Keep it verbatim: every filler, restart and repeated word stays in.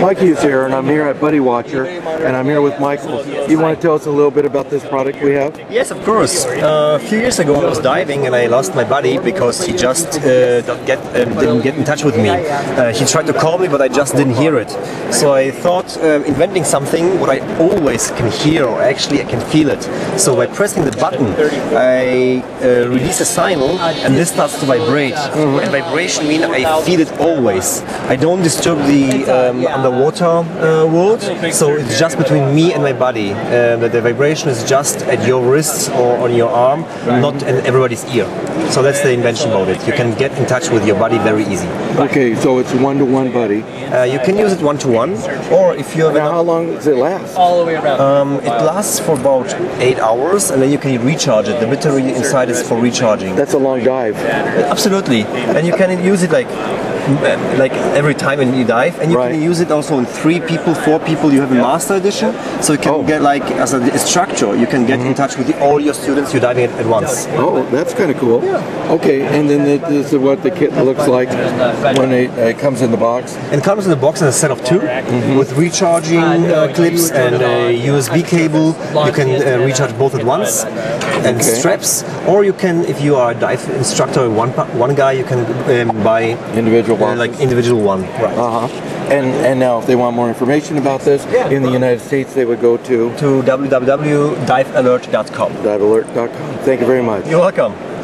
Mikey is here, and I'm here at Buddy Watcher, and I'm here with Michael. You want to tell us a little bit about this product we have? Yes, of course. Uh, a few years ago I was diving and I lost my buddy because he just uh, don't get, um, didn't get in touch with me. Uh, he tried to call me, but I just didn't hear it. So I thought uh, inventing something what I always can hear, or actually I can feel it. So by pressing the button, I uh, release a signal, and this starts to vibrate. Mm-hmm. And vibration means I feel it always. I don't disturb the um, underwater uh, world, so it's just between me and my body. Uh, the, the vibration is just at your wrists or on your arm, not in everybody's ear. So that's the invention about it. You can get in touch with your body very easy. Okay, so it's one-to-one buddy. Uh, you can use it one-to-one, or if you have... Now, how long does it last? All the way around. Um, it lasts for about eight hours, and then you can recharge it. The battery inside is for recharging. That's a long dive. Absolutely, and you can use it like... like every time when you dive, and you right. can use it also in three people, four people. You have a master edition, so you can oh. get like as a structure. You can get mm-hmm. in touch with the, all your students you're diving at once. Oh, that's kind of cool. Yeah. Okay, and then the, this is what the kit looks like when it uh, comes in the box. It comes in the box in a set of two, mm-hmm. with recharging uh, clips and a U S B cable. You can uh, recharge both at once, and okay. straps. Or you can, if you are a dive instructor, one one guy, you can um, buy individual. Uh, like individual one, right? Uh huh. And and now, if they want more information about this yeah, in the United States, they would go to to w w w dot dive alert dot com. dive alert dot com. Thank you very much. You're welcome.